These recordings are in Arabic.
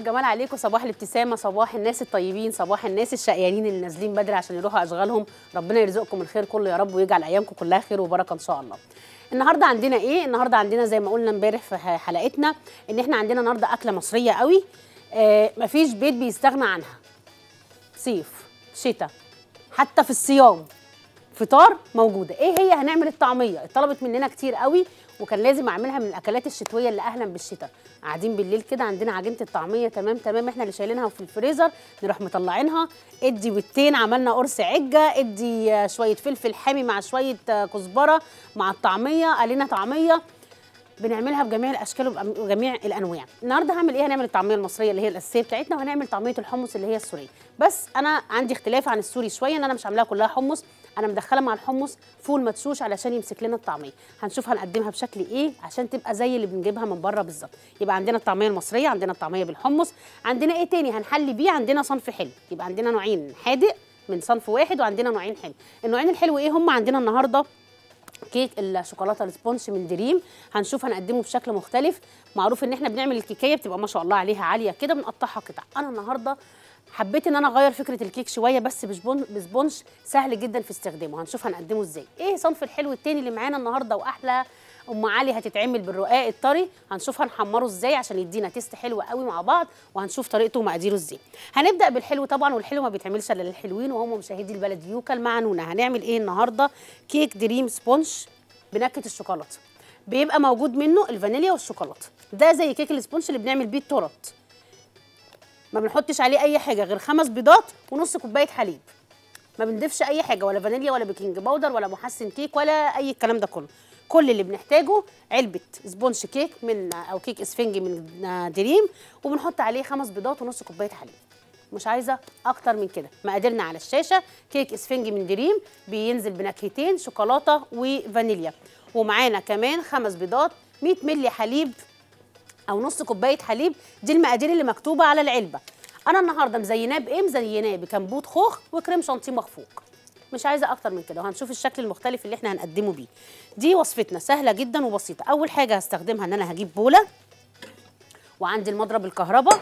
الجمال عليكم، صباح الابتسامه، صباح الناس الطيبين، صباح الناس الشقيانين اللي نازلين بدري عشان يروحوا اشغالهم. ربنا يرزقكم الخير كله يا رب، ويجعل ايامكم كلها خير وبركه ان شاء الله. النهارده عندنا ايه؟ النهارده عندنا زي ما قلنا امبارح في حلقتنا ان احنا عندنا النهارده اكله مصريه قوي، مفيش بيت بيستغنى عنها، صيف شتاء حتى في الصيام فطار موجوده. ايه هي؟ هنعمل الطعميه. اتطلبت مننا كتير قوي وكان لازم اعملها من الاكلات الشتويه اللي اهلا بالشتاء. قاعدين بالليل كده عندنا عجينه الطعميه تمام، احنا اللي شايلينها في الفريزر، نروح مطلعينها ادي وتين، عملنا قرص عجه، ادي شويه فلفل حامي مع شويه كزبره مع الطعميه، قالينا طعميه بنعملها بجميع الاشكال وبجميع الانواع. النهارده هعمل ايه؟ هنعمل الطعميه المصريه اللي هي الاساسيه بتاعتنا، وهنعمل طعميه الحمص اللي هي السوريه. بس انا عندي اختلاف عن السوري شويه، ان انا مش عاملاها كلها حمص، انا مدخله مع الحمص فول مدشوش علشان يمسك لنا الطعميه. هنشوف هنقدمها بشكل ايه عشان تبقى زي اللي بنجيبها من بره بالظبط. يبقى عندنا الطعميه المصريه، عندنا الطعميه بالحمص، عندنا ايه تاني هنحلي بيه؟ عندنا صنف حلو، يبقى عندنا نوعين، حادق من صنف واحد وعندنا نوعين حلو. النوعين الحلو ايه هم؟ عندنا النهارده كيك الشوكولاته السبونش من دريم، هنشوف هنقدمه بشكل مختلف. معروف ان احنا بنعمل الكيكيه بتبقى ما شاء الله عليها عاليه كده، بنقطعها قطع. انا النهارده حبيت ان انا اغير فكره الكيك شويه، بس بسبونش سهل جدا في استخدامه، هنشوف هنقدمه ازاي. ايه صنف الحلو التاني اللي معانا النهارده؟ واحلى ام علي هتتعمل بالرقاق الطري، هنشوف هنحمره ازاي عشان يدينا تيست حلو قوي مع بعض، وهنشوف طريقته ومقاديره ازاي. هنبدا بالحلو طبعا، والحلو ما بيتعملش الا للحلوين، وهم مشاهدي البلدي يوكل مع نونا. هنعمل ايه النهارده؟ كيك دريم سبونش بنكهه الشوكولاته، بيبقى موجود منه الفانيليا والشوكولاته. ده زي كيك السبونش اللي بنعمل بيه التورت، ما بنحطش عليه اي حاجه غير 5 بيضات ونص كوبايه حليب، ما بنضيفش اي حاجه، ولا فانيليا ولا بيكنج باودر ولا محسن كيك ولا اي الكلام ده كله. كل اللي بنحتاجه علبه سبونش كيك من او كيك اسفنجي من دريم، وبنحط عليه 5 بيضات ونص كوبايه حليب، مش عايزه اكتر من كده. مقاديرنا على الشاشه، كيك اسفنجي من دريم بينزل بنكهتين شوكولاته وفانيليا، ومعانا كمان 5 بيضات، 100 مللي حليب او نص كوبايه حليب. دي المقادير اللي مكتوبه على العلبه. انا النهارده مزيناه بايه؟ مزيناه بكمبوت خوخ وكريم شانتيه مخفوق، مش عايزه اكتر من كده، وهنشوف الشكل المختلف اللي احنا هنقدمه بيه. دي وصفتنا سهله جدا وبسيطه. اول حاجه هستخدمها ان انا هجيب بوله، وعندي المضرب الكهرباء،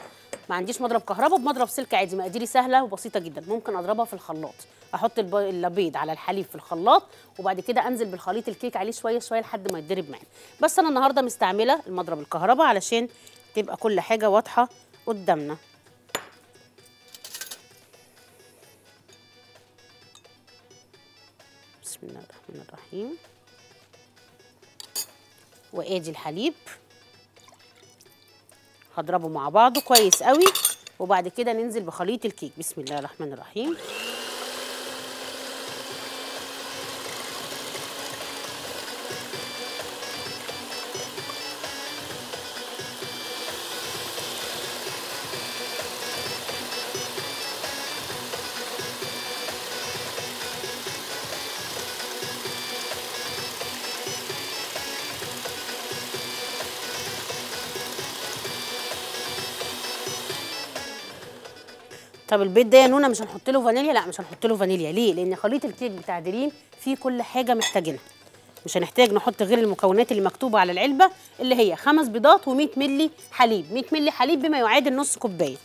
ما عنديش مضرب كهرباء، بمضرب سلك عادي. مقاديري سهله وبسيطه جدا، ممكن اضربها في الخلاط، احط البيض على الحليب في الخلاط، وبعد كده انزل بالخليط الكيك عليه شويه شويه لحد ما يتضرب معانا. بس انا النهارده مستعمله المضرب الكهرباء علشان تبقى كل حاجه واضحه قدامنا. بسم الله الرحمن الرحيم. وادي الحليب هضربه مع بعضه كويس قوي، وبعد كده ننزل بخليط الكيك. بسم الله الرحمن الرحيم. طب البيض ده يا نونا مش هنحط له فانيليا؟ لا مش هنحط له فانيليا. ليه؟ لان خليط الكيك بتاع دريم فيه كل حاجه محتاجينها، مش هنحتاج نحط غير المكونات اللي مكتوبه على العلبه، اللي هي 5 بيضات و100 مللي حليب. 100 مللي حليب بما يعادل نص كوبايه.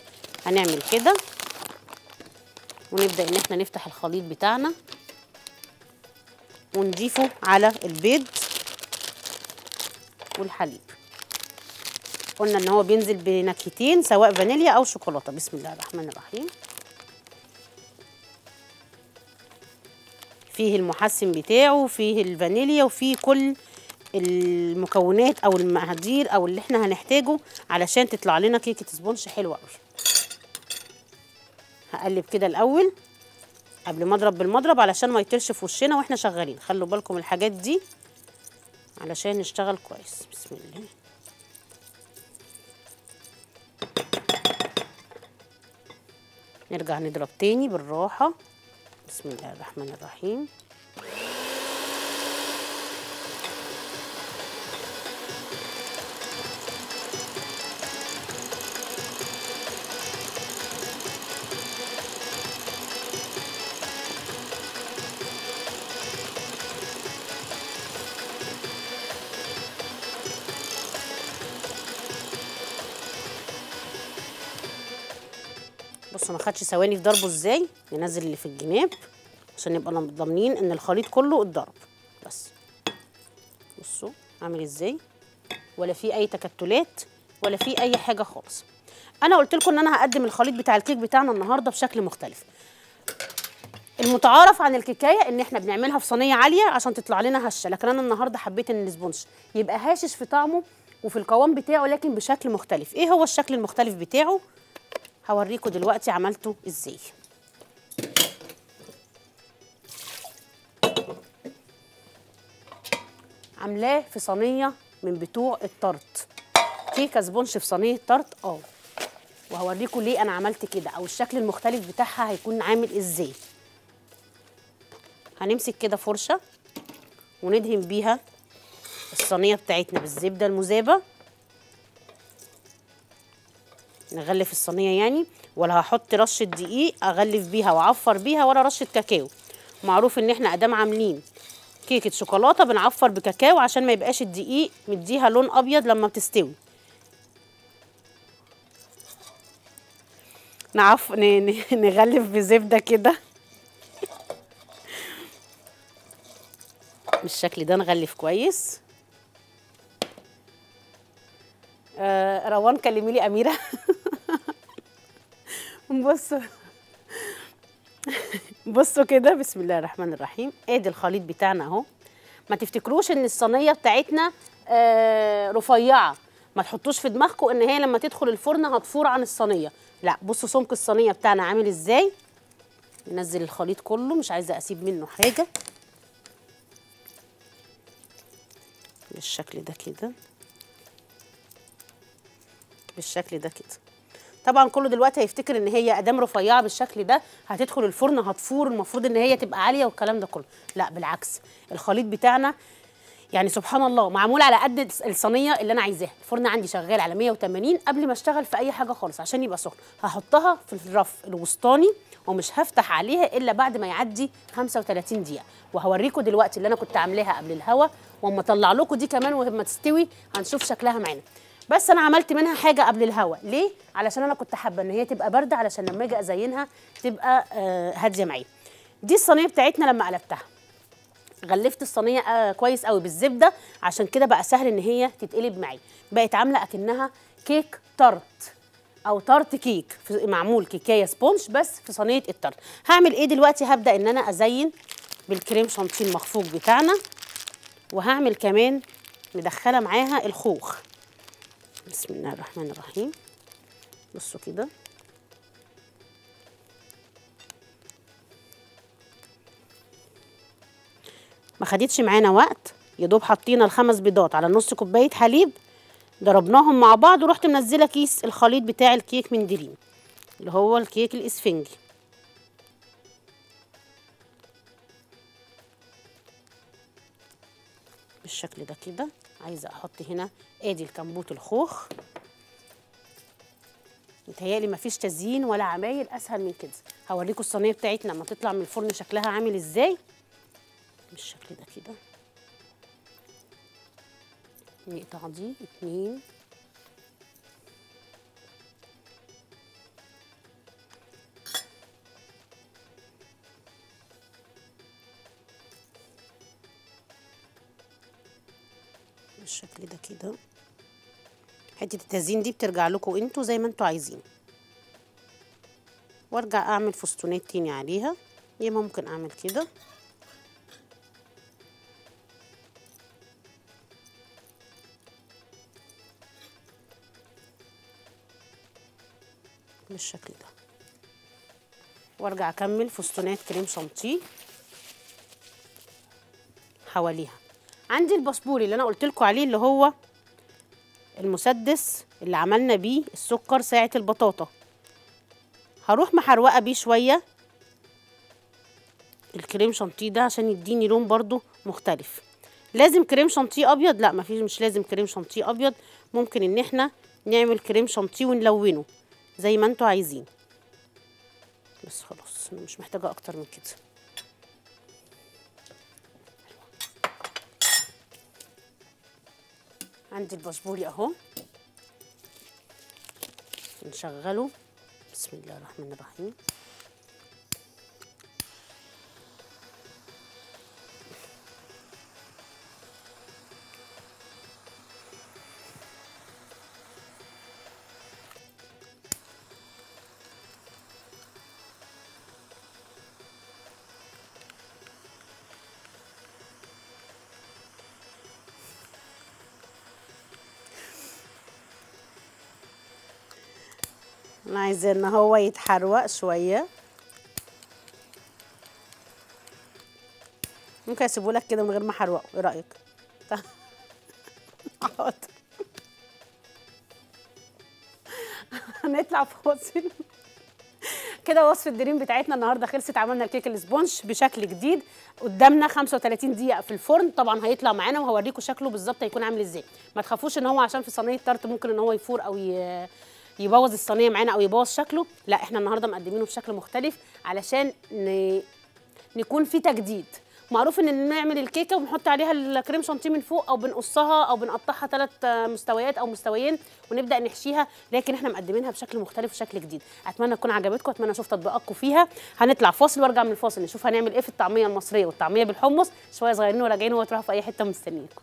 هنعمل كده ونبدا ان احنا نفتح الخليط بتاعنا ونضيفه على البيض والحليب. قلنا ان هو بينزل بنكهتين سواء فانيليا او شوكولاته. بسم الله الرحمن الرحيم. فيه المحسن بتاعه وفيه الفانيليا وفيه كل المكونات او المقادير او اللي احنا هنحتاجه علشان تطلع لنا كيكه سبونش حلوه قوي. هقلب كده الاول قبل ما اضرب بالمضرب علشان ما يطيرش في وشنا واحنا شغالين، خلوا بالكم الحاجات دي علشان نشتغل كويس. بسم الله. نرجع نضرب تاني بالراحة. بسم الله الرحمن الرحيم. بصوا ما خدش ثواني في ضربه ازاي. ننزل اللي في الجناب عشان نبقى ضامنين ان الخليط كله اتضرب. بس بصوا عامل ازاي، ولا في اي تكتلات ولا في اي حاجه خالص. انا قلت لكم ان انا هقدم الخليط بتاع الكيك بتاعنا النهارده بشكل مختلف. المتعارف عن الكيكايه ان احنا بنعملها في صينيه عاليه عشان تطلع لنا هشه، لكن انا النهارده حبيت ان الاسبونج يبقى هاشش في طعمه وفي القوام بتاعه لكن بشكل مختلف. ايه هو الشكل المختلف بتاعه؟ هوريكم دلوقتي عملته ازاي. عاملاه في صينيه من بتوع الطرط، كيكه سبونش في صينيه طرط وهوريكم ليه انا عملت كده او الشكل المختلف بتاعها هيكون عامل ازاي. هنمسك كده فرشه وندهن بيها الصينيه بتاعتنا بالزبده المذابه، نغلف الصينيه يعني، ولا هحط رشه دقيق اغلف بيها واعفر بيها، ولا رشه كاكاو. معروف ان احنا ادام عاملين كيكه شوكولاته بنعفر بكاكاو عشان ما يبقاش الدقيق مديها لون ابيض لما بتستوي. نغلف بزبده كده بالشكل ده، نغلف كويس. روان كلمي لي اميره. بصوا بصوا كده، بسم الله الرحمن الرحيم. ادي الخليط بتاعنا اهو. ما تفتكروش ان الصينيه بتاعتنا رفيعه، ما تحطوش في دماغكم ان هي لما تدخل الفرن هتفور عن الصينيه، لا. بصوا سمك الصينيه بتاعنا عامل ازاي. ننزل الخليط كله، مش عايزه اسيب منه حاجه، بالشكل ده كده، بالشكل ده كده. طبعا كله دلوقتي هيفتكر ان هي ادام رفيعه بالشكل ده هتدخل الفرن هتفور، المفروض ان هي تبقى عاليه والكلام ده كله، لا بالعكس. الخليط بتاعنا يعني سبحان الله معمول على قد الصينيه اللي انا عايزاها. الفرن عندي شغال على 180 قبل ما اشتغل في اي حاجه خالص عشان يبقى سخن. هحطها في الرف الوسطاني ومش هفتح عليها الا بعد ما يعدي 35 دقيقه، وهوريكم دلوقتي اللي انا كنت عاملاها قبل الهوا، واما اطلع لكم دي كمان وما تستوي هنشوف شكلها معانا. بس انا عملت منها حاجه قبل الهوا ليه؟ علشان انا كنت حابه ان هي تبقى بارده علشان لما اجي ازينها تبقى هاديه معايا. دي الصينيه بتاعتنا لما قلبتها، غلفت الصينيه كويس قوي بالزبده، عشان كده بقى سهل ان هي تتقلب معايا. بقت عامله اكنها كيك طرط او طرط كيك، معمول كيكايه سبونج بس في صينيه الطرط. هعمل ايه دلوقتي؟ هبدا ان انا ازين بالكريم شانتيه المخفوق بتاعنا، وهعمل كمان مدخله معاها الخوخ. بسم الله الرحمن الرحيم. بصوا كده، ما خدتش معانا وقت، يا دوب حطينا الخمس بيضات على نص كوبايه حليب ضربناهم مع بعض، ورحت منزله كيس الخليط بتاع الكيك من دريم اللي هو الكيك الاسفنجي. بالشكل ده كده. عايزه احط هنا ادي الكمبوت الخوخ. متهيألي مفيش تزيين ولا عمايل اسهل من كده. هوريكم الصينيه بتاعتنا لما تطلع من الفرن شكلها عامل ازاي. بالشكل ده كده، نقطع دي اتنين، بالشكل ده كده. حته التزيين دي بترجع لكم انتوا زي ما انتوا عايزين. وارجع اعمل فستونات تاني عليها، يا ممكن اعمل كده بالشكل ده، وارجع اكمل فستونات كريم شانتيه حواليها. عندي الباسبوري اللي انا قلت لكم عليه اللي هو المسدس اللي عملنا بيه السكر ساعه البطاطا، هروح محروقه بيه شويه الكريم شانتيه ده عشان يديني لون برده مختلف. لازم كريم شانتيه ابيض؟ لا مفيش، مش لازم كريم شانتيه ابيض، ممكن ان احنا نعمل كريم شانتيه ونلونه زي ما انتوا عايزين. بس خلاص انا مش محتاجه اكتر من كده. عندي البشبوري اهو، نشغله بسم الله الرحمن الرحيم. عايزة ان هو يتحروق شويه، ممكن اسيبهولك كده من غير ما احروقه، ايه رايك؟ حاضر. هنطلع في فاصل. كده وصفه الدريم بتاعتنا النهارده خلصت. عملنا الكيك الاسبونج بشكل جديد، قدامنا 35 دقيقه في الفرن. طبعا هيطلع معانا وهوريكم شكله بالظبط هيكون عامل ازاي. ما تخافوش ان هو عشان في صينيه طرط ممكن ان هو يفور او يبوظ الصينيه معانا او يبوظ شكله، لا احنا النهارده مقدمينه بشكل مختلف علشان نكون في تجديد. معروف ان نعمل الكيكه ونحط عليها الكريم شانتيه من فوق او بنقصها او بنقطعها 3 مستويات او مستويين ونبدا نحشيها، لكن احنا مقدمينها بشكل مختلف وشكل جديد. اتمنى تكون عجبتكم، اتمنى اشوف تطبيقاتكم فيها. هنطلع فاصل وارجع من الفاصل نشوف هنعمل ايه في الطعميه المصريه والطعميه بالحمص. شويه صغيرين وراجعين، وهتروحوا في اي حته مستنيينكم.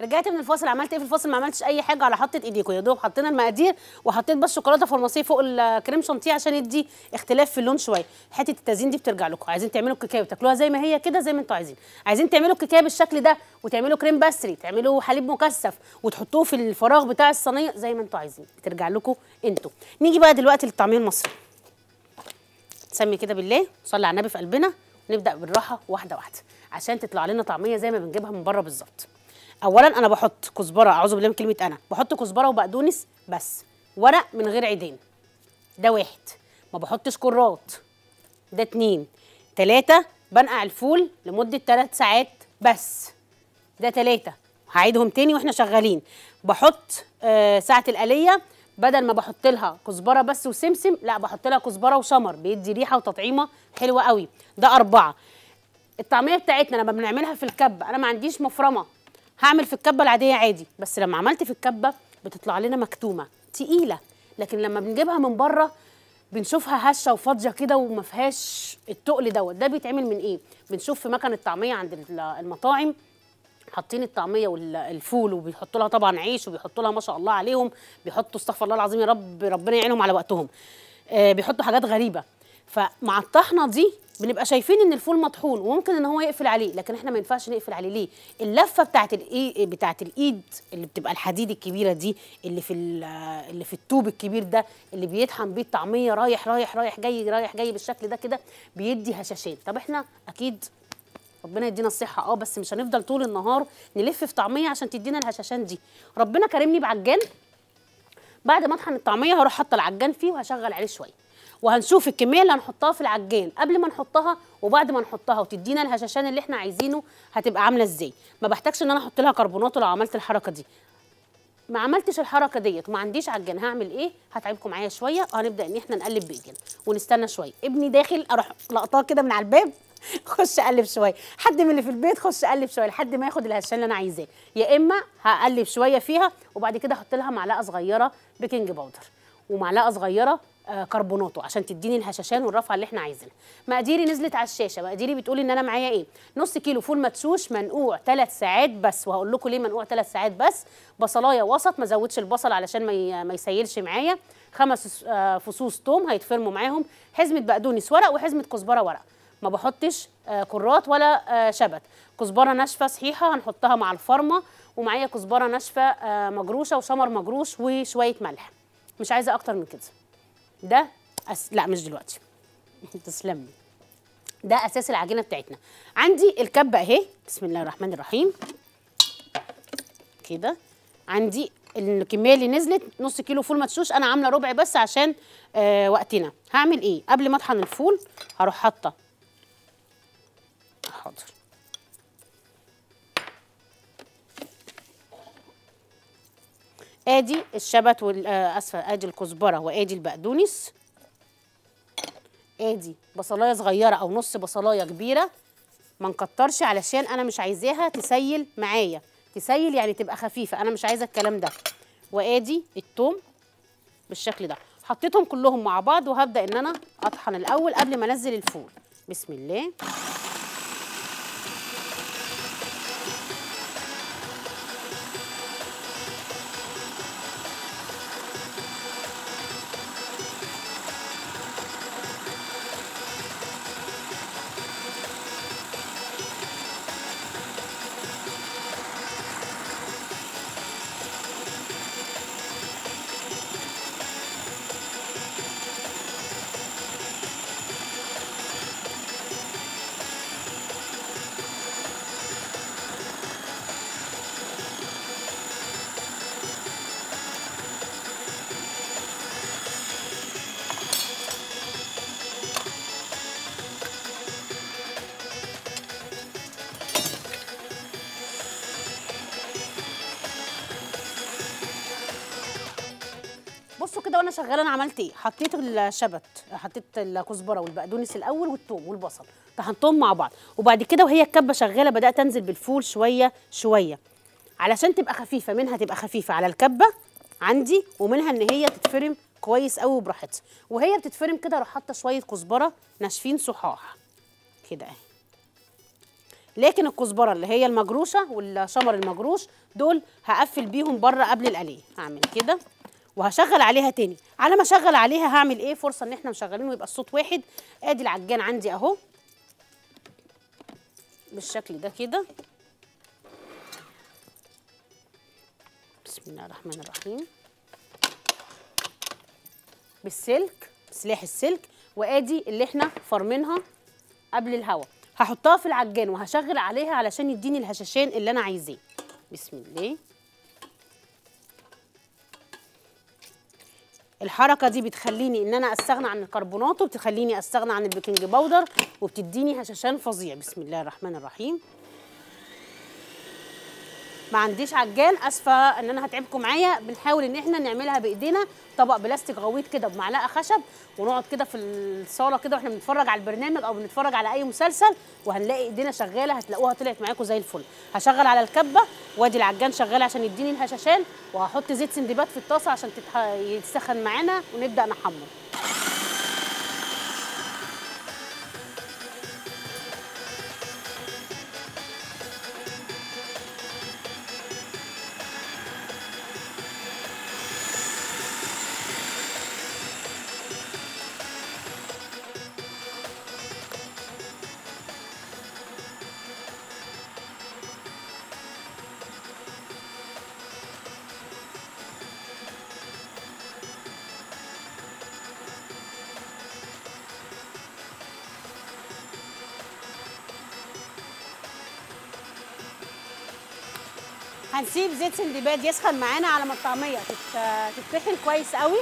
رجعت من الفاصل. عملت ايه في الفاصل؟ ما عملتش اي حاجه على حطه ايديكم، يا دوب حطينا المقادير وحطيت بس شوكولاته فرنسيه فوق الكريم شانتيه عشان يدي اختلاف في اللون شويه. حته التزيين دي بترجع لكم. عايزين تعملوا الكيكه وتاكلوها زي ما هي كده زي ما انتوا عايزين، عايزين تعملوا الكيكه بالشكل ده وتعملوا كريم باستري، تعملوا حليب مكثف وتحطوه في الفراغ بتاع الصينيه زي ما انتوا عايزين، بترجع لكم انتوا. نيجي بقى دلوقتي للطعميه المصري. نسمي كده بالله، صلي على النبي في قلبنا، نبدا بالراحه واحده واحده عشان تطلع لنا طعميه زي ما بنجيبها من بره بالظبط. اولا انا بحط كزبره، اعوذ بالله من كلمه انا، بحط كزبره وبقدونس بس، ورق من غير عيدين، ده واحد. ما بحطش كراط، ده 2 3. بنقع الفول لمده 3 ساعات بس، ده 3. هعيدهم تاني واحنا شغالين. بحط ساعه القليه، بدل ما بحط لها كزبره بس وسمسم، لا بحط لها كزبره وشمر، بيدي ريحه وتطعيمه حلوه قوي، ده 4. الطعميه بتاعتنا لما بنعملها في الكبه، انا ما عنديش مفرمه، هعمل في الكبه العاديه عادي، بس لما عملت في الكبه بتطلع لنا مكتومه تقيله، لكن لما بنجيبها من بره بنشوفها هشه وفاضيه كده وما فيهاش التقل دوت. ده بيتعمل من ايه؟ بنشوف في مكان الطعميه عند المطاعم حاطين الطعميه والفول وبيحطوا لها طبعا عيش وبيحطوا لها ما شاء الله عليهم، بيحطوا استغفر الله العظيم يا رب ربنا يعينهم على وقتهم، بيحطوا حاجات غريبه. فمع الطحنه دي بنبقى شايفين ان الفول مطحون وممكن ان هو يقفل عليه، لكن احنا ما ينفعش نقفل عليه. ليه؟ اللفه بتاعت الايد اللي بتبقى الحديد الكبيره دي، اللي في الطوب الكبير ده اللي بيطحن بيه الطعميه، رايح رايح رايح جاي رايح جاي بالشكل ده كده، بيدي هشاشات. طب احنا اكيد ربنا يدينا الصحه بس مش هنفضل طول النهار نلف في طعميه عشان تدينا الهشاشان دي. ربنا كرمني بعجان، بعد ما اطحن الطعميه هروح حاطه العجان فيه وهشغل عليه شويه، وهنشوف الكميه اللي هنحطها في العجان قبل ما نحطها وبعد ما نحطها وتدينا الهشاشان اللي احنا عايزينه هتبقى عامله ازاي. ما بحتاجش ان انا احط لها كربونات لو عملت الحركه دي. ما عملتش الحركه ديت وما عنديش عجان، هعمل ايه؟ هتعبكم معايا شويه. هنبدا ان احنا نقلب بايدينا ونستنى شويه. ابني داخل اروح لقطاه كده من على الباب، خش اقلب شويه، حد من اللي في البيت خش اقلب شويه لحد ما ياخد الهشاشان اللي انا عايزاه، يا اما هقلب شويه فيها وبعد كده احط لها معلقه صغيره بيكنج باودر ومعلقه صغيره كربوناته عشان تديني الهشاشان والرفعه اللي احنا عايزينها. مقاديري نزلت على الشاشه، مقاديري بتقول ان انا معايا ايه؟ نص كيلو فول مدشوش منقوع 3 ساعات بس، وهقول لكم ليه منقوع 3 ساعات بس. بصلايه وسط، ما زودش البصل علشان ما يسيلش معايا. 5 فصوص توم هيتفرموا معاهم، حزمه بقدونس ورق وحزمه كزبره ورق. ما بحطش كراث ولا شبت، كزبره ناشفه صحيحه هنحطها مع الفرمه، ومعايا كزبره ناشفه مجروشه وشمر مجروش وشويه ملح. مش عايزه اكتر من كده. ده لا مش دلوقتي. تسلم لي. ده اساس العجينه بتاعتنا. عندي الكبه اهي، بسم الله الرحمن الرحيم. كده عندي الكميه اللي نزلت نص كيلو فول مدشوش، انا عامله ربع بس عشان وقتنا. هعمل ايه؟ قبل ما اطحن الفول هروح حاطه حاضر. ادي الشبت والاسفل، ادي الكزبره وادي البقدونس، ادي بصلايه صغيره او نص بصلايه كبيره، ما نكترش علشان انا مش عايزاها تسيل معايا، تسيل يعني تبقى خفيفه، انا مش عايزه الكلام ده. وادي الثوم بالشكل ده. حطيتهم كلهم مع بعض وهبدا ان انا اطحن الاول قبل ما انزل الفول. بسم الله. بصوا كده وانا شغاله انا عملت ايه. حطيت الشبت، حطيت الكزبره والبقدونس الاول والثوم والبصل، طحنتهم مع بعض، وبعد كده وهي الكبه شغاله بدات انزل بالفول شويه شويه علشان تبقى خفيفه، منها تبقى خفيفه على الكبه عندي، ومنها ان هي تتفرم كويس قوي براحتها. وهي بتتفرم كده اروح حاطه شويه كزبره ناشفين صحاح كده اهي، لكن الكزبره اللي هي المجروشه والشمر المجروش دول هقفل بيهم بره قبل القليه. هعمل كده وهشغل عليها تاني. على ما اشغل عليها هعمل ايه؟ فرصه ان احنا مشغلين ويبقى الصوت واحد. ادي العجان عندي اهو بالشكل ده كده. بسم الله الرحمن الرحيم. بالسلك، بسلاح السلك، وادي اللي احنا فرمينها قبل الهوا، هحطها في العجان وهشغل عليها علشان يديني الهشاشين اللي انا عايزاه. بسم الله. الحركه دي بتخليني ان انا استغنى عن الكربونات، وبتخليني استغنى عن البيكنج باودر، وبتديني هشاشان فظيع. بسم الله الرحمن الرحيم. ما عنديش عجان، اسفه ان انا هتعبكم معايا. بنحاول ان احنا نعملها بايدينا، طبق بلاستيك غويط كده بمعلقه خشب، ونقعد كده في الصاله كده واحنا بنتفرج على البرنامج او بنتفرج على اي مسلسل، وهنلاقي ايدينا شغاله، هتلاقوها طلعت معاكم زي الفل. هشغل على الكبه وادي العجان شغال عشان يديني الهشاشان، وهحط زيت سندباد في الطاسه عشان يتسخن معانا ونبدا نحمر. هنسيب زيت سندباد يسخن معانا على ما الطعميه تتطحن كويس قوي،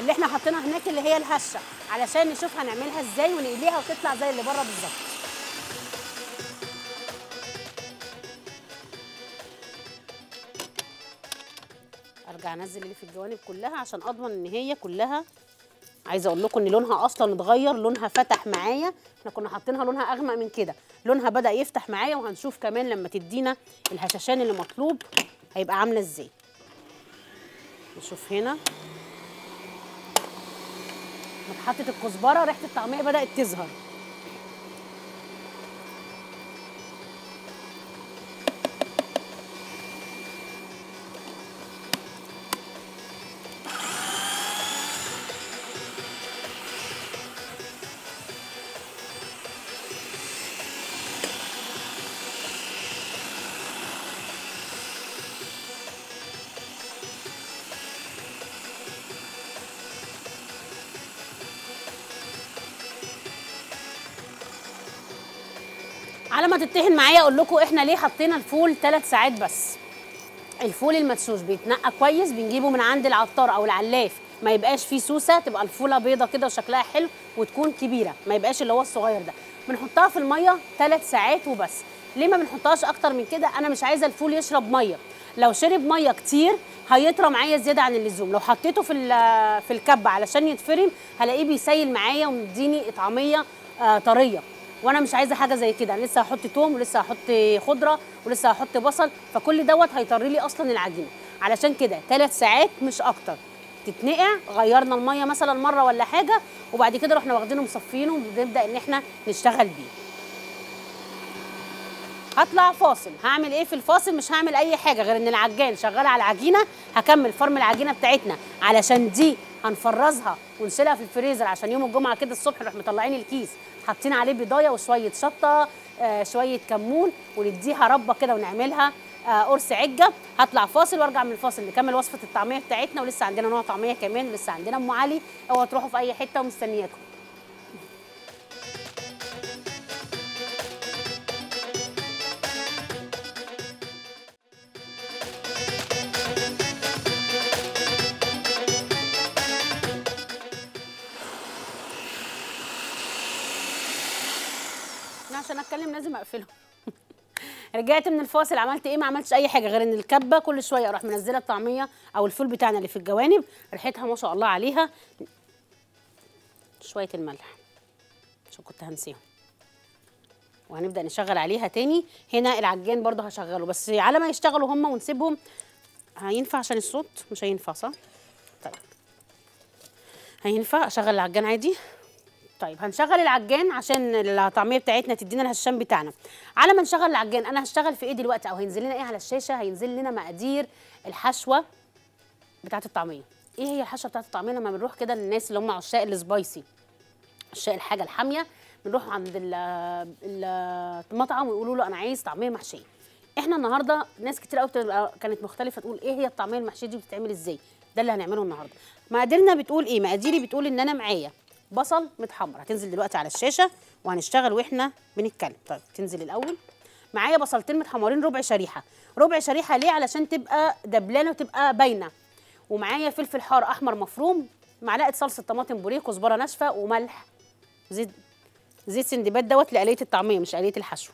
اللي احنا حاطينها هناك اللي هي الهشه، علشان نشوف هنعملها ازاي ونقليها وتطلع زي اللي بره بالظبط. ارجع انزل اللي في الجوانب كلها عشان اضمن ان هي كلها. عايزه اقول لكم ان لونها اصلا اتغير، لونها فتح معايا، احنا كنا حاطينها لونها اغمق من كده، لونها بدا يفتح معايا، وهنشوف كمان لما تدينا الهشاشان اللي مطلوب هيبقى عامله ازاي. نشوف هنا اتحطت الكزبره، ريحه الطعميه بدات تظهر. على ما تتهن معايا اقول لكم احنا ليه حطينا الفول 3 ساعات بس. الفول المدشوش بيتنقى كويس، بنجيبه من عند العطار او العلاف، ما يبقاش فيه سوسه، تبقى الفوله بيضه كده وشكلها حلو وتكون كبيره، ما يبقاش اللي هو الصغير ده. بنحطها في الميه 3 ساعات وبس. ليه ما بنحطهاش اكتر من كده؟ انا مش عايزه الفول يشرب ميه، لو شرب ميه كتير هيطرى معايا زياده عن اللزوم. لو حطيته في الكبه علشان يتفرم هلاقيه بيسيل معايا ومديني طعميه طريه، وانا مش عايزه حاجه زي كده. انا لسه هحط توم ولسه هحط خضره ولسه هحط بصل، فكل دوت هيطري لي اصلا العجينه. علشان كده 3 ساعات مش اكتر تتنقع. غيرنا الميه مثلا مره ولا حاجه، وبعد كده رحنا واخدينه مصفينه وبنبدا ان احنا نشتغل بيه. هطلع فاصل. هعمل ايه في الفاصل؟ مش هعمل اي حاجه غير ان العجان شغال على العجينه، هكمل فرم العجينه بتاعتنا علشان دي هنفرزها ونشيلها في الفريزر عشان يوم الجمعه كده الصبح نروح مطلعين الكيس حاطين عليه بضايه وشويه شطه شويه كمون ونديها ربه كده ونعملها قرص عجه. هطلع فاصل وارجع من الفاصل نكمل وصفه الطعميه بتاعتنا، ولسه عندنا نوع طعميه كمان، لسه عندنا ام علي. اوعوا تروحوا في اي حته ومستنياكم. عشان اتكلم لازم اقفله. رجعت من الفاصل. عملت ايه؟ ما عملتش اي حاجه غير ان الكبه كل شويه اروح منزله الطعميه او الفول بتاعنا اللي في الجوانب. ريحتها ما شاء الله عليها. شويه الملح عشان كنت هنسيهم، وهنبدا نشغل عليها تاني. هنا العجان برده هشغله، بس على ما يشتغلوا هم ونسيبهم. هينفع عشان الصوت؟ مش هينفع صح؟ طيب هينفع اشغل العجان عادي. طيب هنشغل العجان عشان الطعميه بتاعتنا تدينا الهشام بتاعنا. على ما نشغل العجان انا هشتغل في ايه دلوقتي، او هينزل لنا ايه على الشاشه؟ هينزل لنا مقادير الحشوه بتاعه الطعميه. ايه هي الحشوه بتاعه الطعميه؟ لما بنروح كده للناس اللي هم عشاق السبايسي، عشاق الحاجه الحاميه، بنروح عند المطعم ويقولوا له انا عايز طعميه محشيه. احنا النهارده ناس كتير قوي كانت مختلفه تقول ايه هي الطعميه المحشيه دي بتتعمل ازاي. ده اللي هنعمله النهارده. مقاديرنا بتقول ايه؟ مقاديري بتقول ان انا معايا بصل متحمر، هتنزل دلوقتي على الشاشه وهنشتغل واحنا بنتكلم. طيب تنزل الاول. معايا بصلتين متحمرين ربع شريحه. ربع شريحه ليه؟ علشان تبقى دبلانه وتبقى باينه. ومعايا فلفل حار احمر مفروم، معلقه صلصه طماطم بوريه، كزبره ناشفه، وملح. زيت سندبات دوت لآلية الطعميه مش آلية الحشو.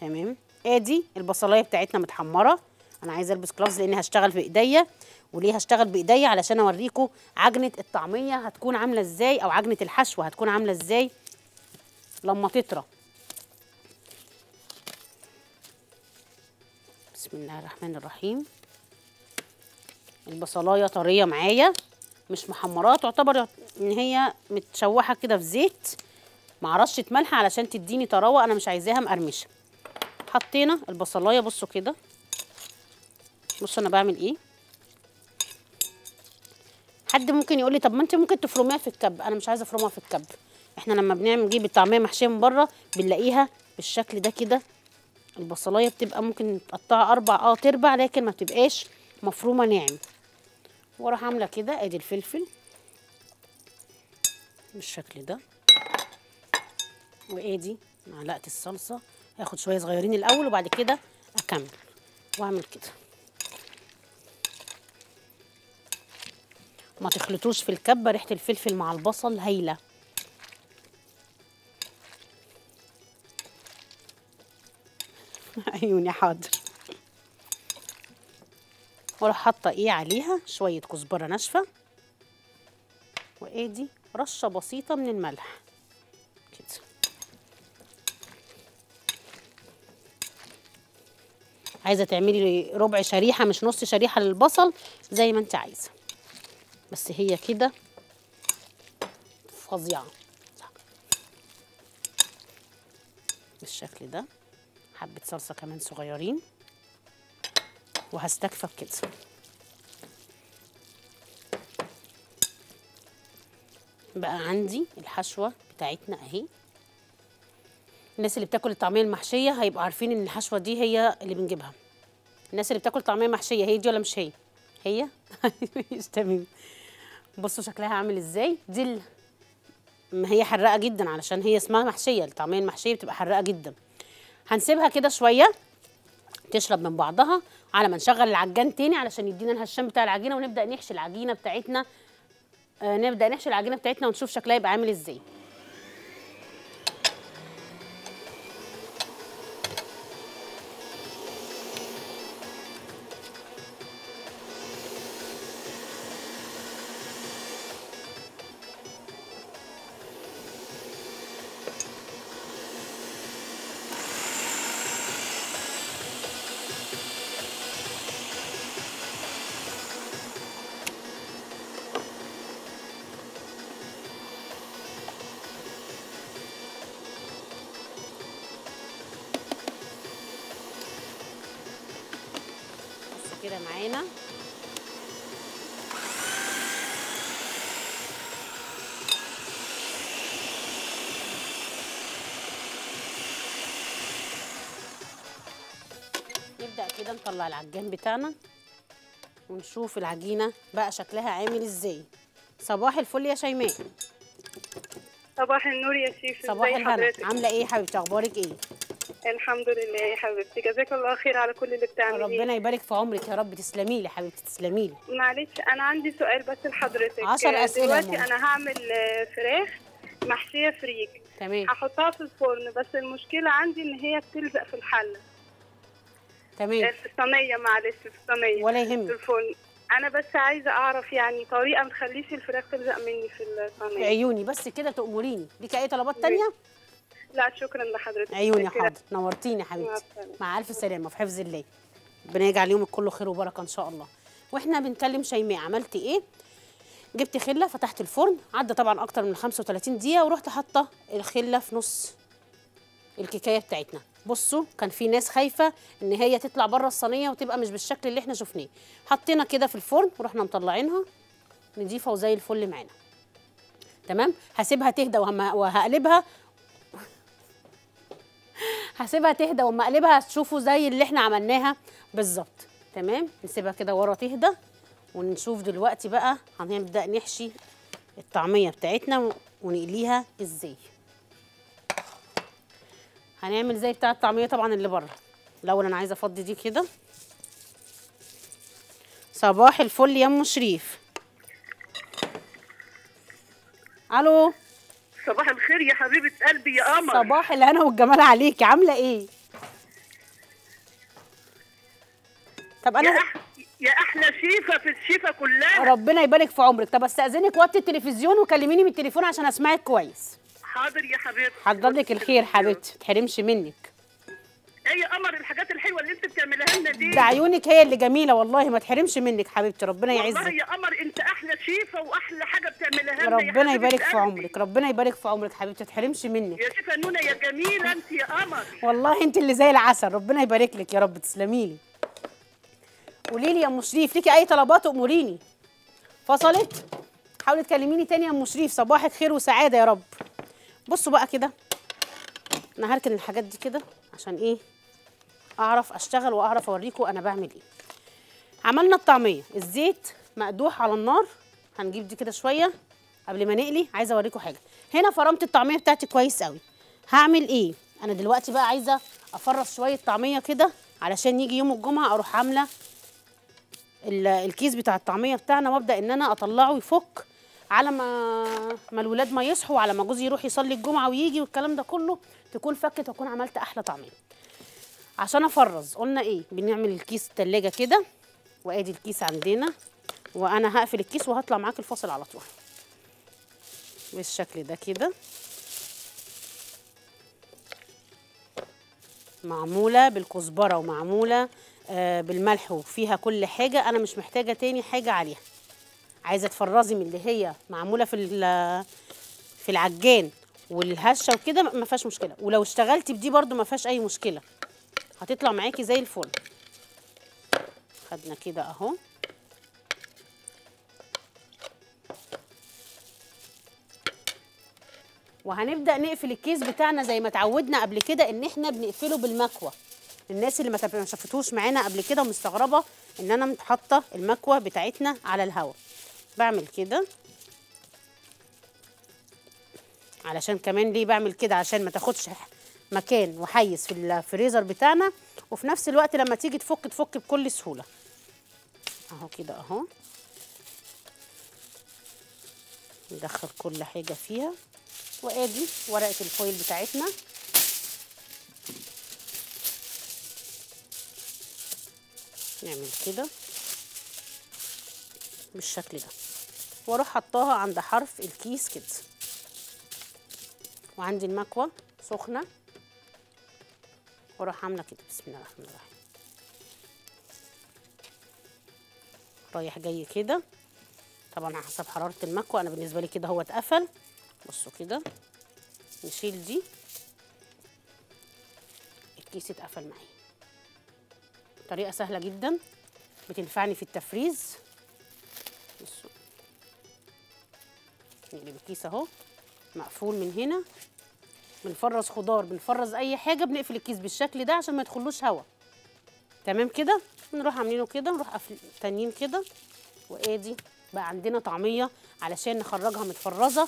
تمام. ادي البصلايه بتاعتنا متحمره. انا عايزه البس كلافز لاني هشتغل بايديا. وليه هشتغل بايديا؟ علشان اوريكم عجنه الطعميه هتكون عامله ازاي، او عجنه الحشوه هتكون عامله ازاي لما تطرى. بسم الله الرحمن الرحيم. البصلايه طريه معايا مش محمرات، تعتبر ان هي متشوحه كده في زيت مع رشه ملح علشان تديني طراوه، انا مش عايزاها مقرمشه. حطينا البصلايه. بصوا كده، بصوا انا بعمل ايه. حد ممكن يقول لي طب ما انت ممكن تفرميها في الكب. انا مش عايزه افرمها في الكب. احنا لما بنجيب الطعميه محشيه من بره بنلاقيها بالشكل ده كده. البصلايه بتبقى ممكن تقطعها 4 تربع، لكن ما بتبقاش مفرومه ناعم. واروح عامله كده. ادي الفلفل بالشكل ده، وادي معلقه الصلصه. هاخد شويه صغيرين الاول وبعد كده اكمل. واعمل كده. ما تخلطوش في الكبه، ريحه الفلفل مع البصل هايله. عيوني. حاضر. واروح حاطه ايه عليها؟ شويه كزبره ناشفه، وادي رشه بسيطه من الملح كده. عايزه تعملي ربع شريحه مش نص شريحه للبصل زي ما انت عايزه، بس هي كده فظيعه بالشكل ده. حبه صلصه كمان صغيرين، وهستكفى بكده. بقى عندي الحشوه بتاعتنا اهي. الناس اللي بتاكل الطعميه المحشيه هيبقوا عارفين ان الحشوه دي هي اللي بنجيبها. الناس اللي بتاكل طعميه محشيه هي دي ولا مش هي؟ هي. تمام. بصوا شكلها عامل ازاي. دي ما هي حراقه جدا علشان هي اسمها محشيه. الطعميه المحشيه بتبقى حراقه جدا. هنسيبها كده شويه تشرب من بعضها على ما نشغل العجان تاني علشان يدينا الهشام بتاع العجينه، ونبدا نحشي العجينه بتاعتنا. نبدا نحشي العجينه بتاعتنا ونشوف شكلها يبقى عامل ازاي. كده معانا. نبدأ كده نطلع العجان بتاعنا ونشوف العجينة بقى شكلها عامل ازاي. صباح الفل يا شيماء. صباح النور يا شيف. صباح الهنا. عاملة ايه يا حبيبتي؟ اخبارك ايه؟ الحمد لله يا حبيبتي، جزاك الله خير على كل اللي بتعمليه. ربنا يبارك في عمرك يا رب. تسلمي لي يا حبيبتي، تسلمي لي. معلش انا عندي سؤال بس لحضرتك. 10 اسئله دلوقتي. انا هعمل فراخ محشيه فريك، تمام، هحطها في الفرن، بس المشكله عندي ان هي بتلزق في الحله، تمام، في الصينيه، معلش في الصينيه، ولا يهمك، في الفرن. انا بس عايزه اعرف يعني طريقه ما تخليش الفراخ تلزق مني في الصينيه. في عيوني بس كده تأمريني. ليكي اي طلبات ثانيه؟ لا شكرا لحضرتك. عيوني. حاضر، نورتيني يا حبيبتي. مع الف سلامه، في حفظ الله. ربنا يجعل يومك كله خير وبركه ان شاء الله. واحنا بنكلم شيماء، عملت ايه؟ جبت خله، فتحت الفرن، عدى طبعا اكتر من 35 دقيقه، ورحت حاطه الخله في نص الكيكايه بتاعتنا. بصوا، كان في ناس خايفه ان هي تطلع بره الصينيه وتبقى مش بالشكل اللي احنا شفناه. حطينا كده في الفرن ورحنا مطلعينها نضيفها وزي الفل معانا، تمام. هسيبها تهدى وهقلبها، هسيبها تهدى واما اقلبها هتشوفوا زي اللي احنا عملناها بالظبط، تمام. نسيبها كده ورا تهدى، ونشوف دلوقتي بقى هنبدا نحشي الطعميه بتاعتنا ونقليها ازاي. هنعمل زي بتاع الطعميه طبعا اللي بره. الاول انا عايزه افضي دي كده. صباح الفل يا ام شريف. الو. صباح الخير يا حبيبه قلبي يا قمر. صباح الهنا والجمال عليكي. عامله ايه؟ طب انا يا احلى شيفه في الشيفه كلها. ربنا يبارك في عمرك. طب استاذنك وطي التلفزيون وكلميني من التليفون عشان اسمعك كويس. حاضر يا حبيبتي. حضرتك الخير حبيبتي، ما تحرمش منك. ايه يا قمر الحاجات الحلوه اللي انت بتعملها لنا دي؟ ده عيونك هي اللي جميله والله، ما تحرمش منك حبيبتي، ربنا يعزك. والله يا قمر انت احلى شيفه واحلى حاجه بتعملها لنا. ربنا يبارك في عمرك، ربنا يبارك في عمرك حبيبتي، ما تحرمش منك. يا شيفه نونا يا جميله انت يا قمر. والله انت اللي زي العسل، ربنا يبارك لك يا رب. تسلمي لي. قولي لي يا ام شريف، ليكي اي طلبات اموريني. فصلت؟ حاولي تكلميني تاني يا ام شريف. صباحك خير وسعاده يا رب. بصوا بقى كده، انا هركن الحاجات دي كده عشان ايه؟ اعرف اشتغل واعرف اوريكم انا بعمل ايه. عملنا الطعميه، الزيت مقدوح على النار، هنجيب دي كده شويه قبل ما نقلي. عايزه اوريكم حاجه، هنا فرمت الطعميه بتاعتي كويس قوي. هعمل ايه؟ انا دلوقتي بقى عايزه افرص شويه طعميه كده علشان يجي يوم الجمعه اروح عامله الكيس بتاع الطعميه بتاعنا، وابدا ان انا اطلعه يفك على ما الولاد ما يصحوا، على ما جوزي يروح يصلي الجمعه ويجي والكلام ده كله، تكون فكت واكون عملت احلى طعميه. عشان افرز قلنا ايه؟ بنعمل الكيس التلاجه كده، وادي الكيس عندنا، وانا هقفل الكيس وهطلع معاك الفاصل على طول بالشكل ده كده. معموله بالكزبره ومعموله بالملح وفيها كل حاجه، انا مش محتاجه تاني حاجه عليها. عايزه تفرزي من اللي هي معموله في العجان والهشه وكده، ما فيهاش مشكله، ولو اشتغلتي بدي برده ما فيهاش اي مشكله، هتطلع معاكي زي الفل. خدنا كده اهو، وهنبدا نقفل الكيس بتاعنا زي ما اتعودنا قبل كده ان احنا بنقفله بالمكوه. الناس اللي ما شافتوش معانا قبل كده ومستغربه ان انا متحطه المكوه بتاعتنا على الهواء، بعمل كده علشان كمان ليه بعمل كده؟ عشان ما تاخدش مكان وحيز في الفريزر بتاعنا، وفي نفس الوقت لما تيجي تفك بكل سهوله. اهو كده اهو، ندخل كل حاجه فيها، وادي ورقه الفويل بتاعتنا. نعمل كده بالشكل ده، واروح حطاها عند حرف الكيس كده. وعندي المكوه سخنه، واروح عامله كده. بسم الله الرحمن الرحيم. رايح جاي كده طبعا على حسب حراره المكوه. انا بالنسبه لي كده هو اتقفل. بصوا كده، نشيل دي، الكيس اتقفل معايا. طريقه سهله جدا، بتنفعني في التفريز. بصوا نقلب الكيس اهو مقفول من هنا. بنفرز خضار، بنفرز اي حاجه، بنقفل الكيس بالشكل ده عشان ما يدخلوش هوا. تمام كده، نروح عاملينه كده، نروح قافلين تانيين كده، وادي بقى عندنا طعميه علشان نخرجها متفرزه،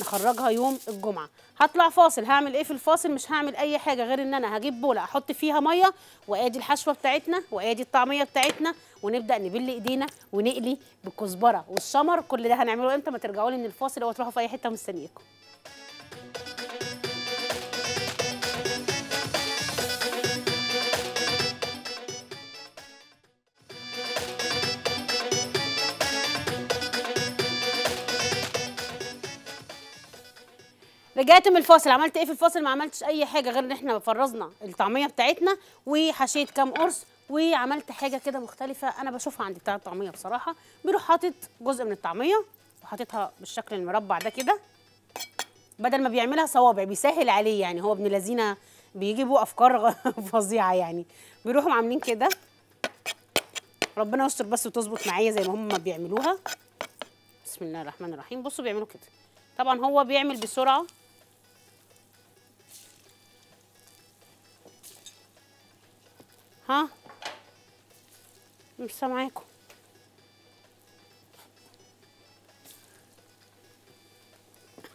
نخرجها يوم الجمعه. هطلع فاصل. هعمل ايه في الفاصل؟ مش هعمل اي حاجه غير ان انا هجيب بوله احط فيها ميه، وادي الحشوه بتاعتنا، وادي الطعميه بتاعتنا، ونبدا نبل ايدينا ونقلي بالكزبره والشمر. كل ده هنعمله امتى؟ ما ترجعوا لي من الفاصل او تروحوا في اي حته، مستنياكم. رجعت من الفاصل. عملت ايه في الفاصل؟ ما عملتش اي حاجه غير ان احنا فرزنا الطعميه بتاعتنا، وحشيت كام قرص، وعملت حاجه كده مختلفه انا بشوفها عند بتاع الطعميه بصراحه. بيروح حاطط جزء من الطعميه وحاططها بالشكل المربع ده كده، بدل ما بيعملها صوابع بيسهل عليه يعني. هو ابن لذينه بيجيبوا افكار فظيعه يعني، بيروحوا عاملين كده، ربنا يستر بس وتظبط معايا زي ما هم بيعملوها. بسم الله الرحمن الرحيم. بصوا بيعملوا كده، طبعا هو بيعمل بسرعه. ها مش سامعاكم.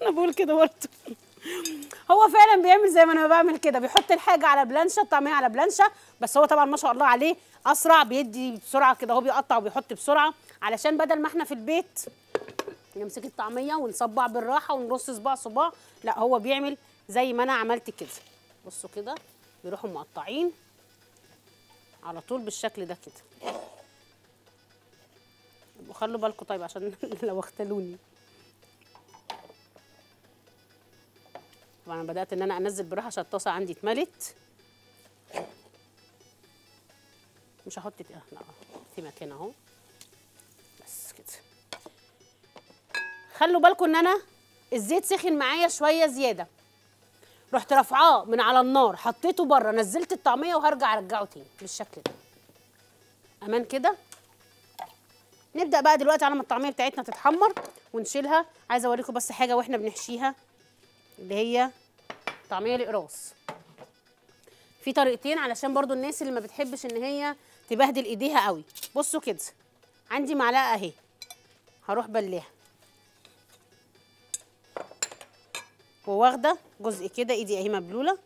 انا بقول كده برضه. هو فعلا بيعمل زي ما انا بعمل كده، بيحط الحاجه على بلانشه، الطعميه على بلانشه، بس هو طبعا ما شاء الله عليه اسرع، بيدي بسرعه كده، هو بيقطع وبيحط بسرعه، علشان بدل ما احنا في البيت نمسك الطعميه ونصبع بالراحه ونرص صباع، لا هو بيعمل زي ما انا عملت كده. بصوا كده بيروحوا مقطعين على طول بالشكل ده كده. وخلوا بالكم طيب عشان لو اختلوني. طبعا انا بدات ان انا انزل بالراحه عشان الطاسه عندي اتملت. مش هحط لا في مكان اهو. بس كده. خلوا بالكم ان انا الزيت سخن معايا شويه زياده. رحت رافعاه من على النار، حطيته بره، نزلت الطعميه وهرجع ارجعه تاني بالشكل ده. امان كده. نبدا بقى دلوقتي على ما الطعميه بتاعتنا تتحمر ونشيلها. عايزه اوريكم بس حاجه واحنا بنحشيها، اللي هي طعميه الاقراص. في طريقتين علشان برضو الناس اللي ما بتحبش ان هي تبهدل ايديها قوي. بصوا كده، عندي معلقه اهي هروح بلاها، وواخده جزء كده، ايدي اهي مبلوله،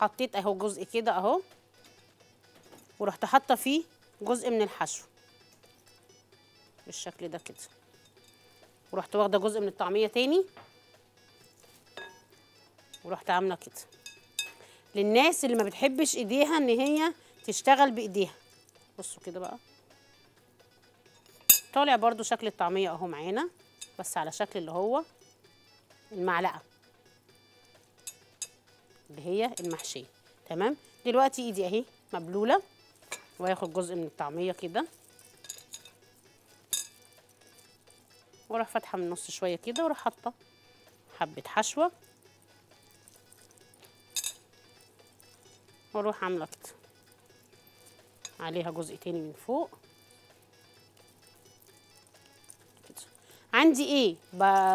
حطيت اهو جزء كده اهو، ورحت حاطه فيه جزء من الحشو بالشكل ده كده، ورحت واخده جزء من الطعميه تاني، ورحت عامله كده للناس اللي ما بتحبش ايديها ان هي تشتغل بايديها. بصوا كده بقى طالع برضو شكل الطعميه اهو معانا، بس على شكل اللي هو المعلقه اللي هي المحشيه. تمام. دلوقتي ايدي اهي مبلوله، وهاخد جزء من الطعميه كده، واروح فاتحه من النص شويه كده، واروح حاطه حبه حشوه، واروح عامله كده عليها جزء تاني من فوق. عندي ايه